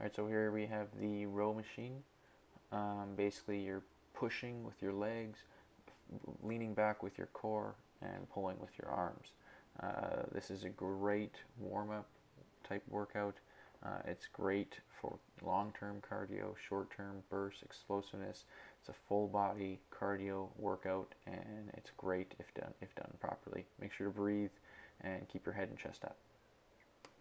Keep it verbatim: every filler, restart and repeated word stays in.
Alright, so here we have the row machine. Um, basically, you're pushing with your legs, leaning back with your core, and pulling with your arms. Uh, this is a great warm-up type workout. Uh, it's great for long-term cardio, short-term bursts, explosiveness. It's a full-body cardio workout, and it's great if done if done properly. Make sure to breathe and keep your head and chest up.